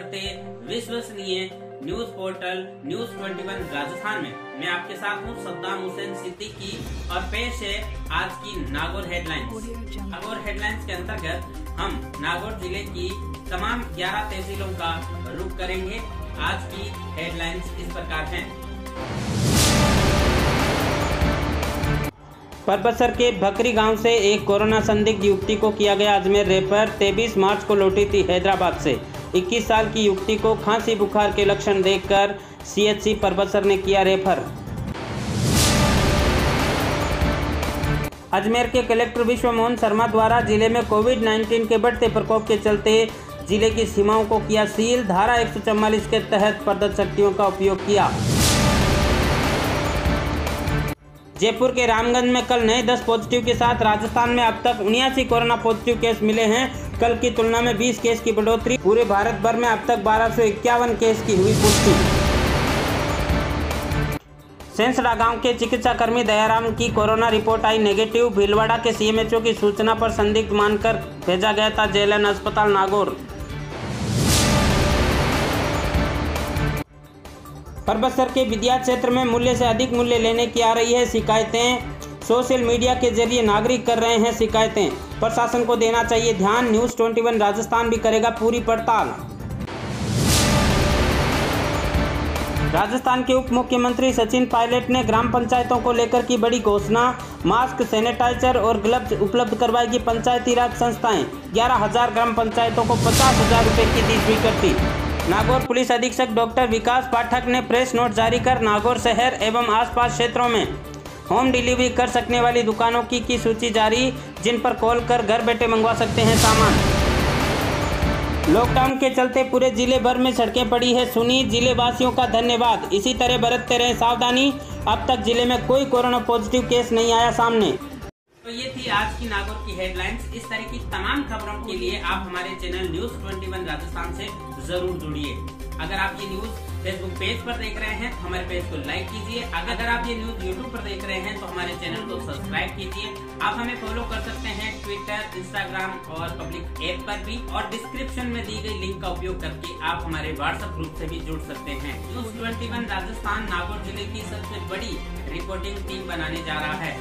बढ़ते विश्वसनीय news portal news 21 Rajasthan में मैं आपके साथ हूँ सद्दाम हुसैन सिद्दीकी और पेश है आज की नागौर हेडलाइंस। नागौर हेडलाइंस के अंतर्गत हम नागौर जिले की तमाम 11 तहसीलों का रुख करेंगे। आज की हेडलाइंस इस प्रकार हैं। परबतसर के भकरी गांव से एक कोरोना संदिग्ध युवती को किया गया अजमेर रेफर। 23 मार्च को लौटी थी हैदराबाद से। 21 साल की युवती को खांसी बुखार के लक्षण देखकर सीएचसी परबतसर ने किया रेफर। अजमेर के कलेक्टर विश्वमोहन शर्मा द्वारा जिले में कोविड-19 के बढ़ते प्रकोप के चलते जिले की सीमाओं को किया सील। धारा 144 के तहत पर्दत शक्तियों का उपयोग किया। जयपुर के रामगंज में कल नए 10 पॉजिटिव के साथ राजस्थान में अब तक 79 कोरोना पॉजिटिव केस मिले हैं। कल की तुलना में 20 केस की बढ़ोतरी। पूरे भारत भर में अब तक 1251 केस की हुई पुष्टि। सेंसड़ा गांव के चिकित्सा कर्मी दयाराम की कोरोना रिपोर्ट आई नेगेटिव। भीलवाड़ा के सीएमएचओ की सूचना पर संदिग्ध मानकर भेजा गया था जेएलएन अस्पताल नागौर। परबतसर के विद्या क्षेत्र में मूल्य से अधिक मूल्य लेने की आ रही है शिकायतें। सोशल मीडिया के जरिए नागरिक कर रहे हैं शिकायतें। प्रशासन को देना चाहिए ध्यान। न्यूज 21 राजस्थान भी करेगा पूरी पड़ताल। राजस्थान के उप मुख्यमंत्री सचिन पायलट ने ग्राम पंचायतों को लेकर की बड़ी घोषणा। मास्क, सैनिटाइजर और ग्लव्स उपलब्ध करवाएगी पंचायती राज संस्थाएं। 11,000 ग्राम पंचायतों को 50,000 रुपये की दी स्वीकृति। नागौर पुलिस अधीक्षक डॉक्टर विकास पाठक ने प्रेस नोट जारी कर नागौर शहर एवं आसपास क्षेत्रों में होम डिलीवरी कर सकने वाली दुकानों की सूची जारी, जिन पर कॉल कर घर बैठे मंगवा सकते हैं सामान। लॉकडाउन के चलते पूरे जिले भर में सड़कें पड़ी है सुनी। जिले वासियों का धन्यवाद। इसी तरह बरतते रहे सावधानी। अब तक जिले में कोई कोरोना पॉजिटिव केस नहीं आया सामने। तो ये थी आज की नागौर की हेडलाइंस। इस तरह की तमाम खबरों के लिए आप हमारे चैनल न्यूज 21 राजस्थान से जरूर जुड़िए। अगर आप ये न्यूज फेसबुक पेज पर देख रहे हैं तो हमारे पेज को लाइक कीजिए। अगर आप ये न्यूज यूट्यूब पर देख रहे हैं तो हमारे चैनल को सब्सक्राइब कीजिए। आप हमें फॉलो कर सकते हैं ट्विटर, इंस्टाग्राम और पब्लिक ऐप पर भी। और डिस्क्रिप्शन में दी गई लिंक का उपयोग करके आप हमारे व्हाट्सएप ग्रुप से भी जुड़ सकते हैं। न्यूज 21 राजस्थान नागौर जिले की सबसे बड़ी रिपोर्टिंग टीम बनाने जा रहा है।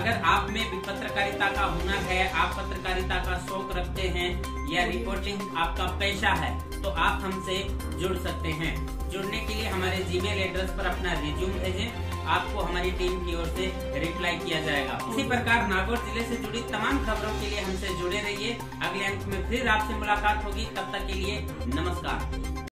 अगर आप में भी पत्रकारिता का हुनर है, आप पत्रकारिता का शौक रखते हैं या रिपोर्टिंग आपका पेशा है, तो आप हमसे जुड़ सकते हैं। जुड़ने के लिए हमारे जीमेल एड्रेस पर अपना रिज्यूम भेजें, आपको हमारी टीम की ओर से रिप्लाई किया जाएगा। इसी प्रकार नागौर जिले से जुड़ी तमाम खबरों के लिए हमसे जुड़े रहिए। अगले अंक में फिर आपसे मुलाकात होगी। तब तक के लिए नमस्कार।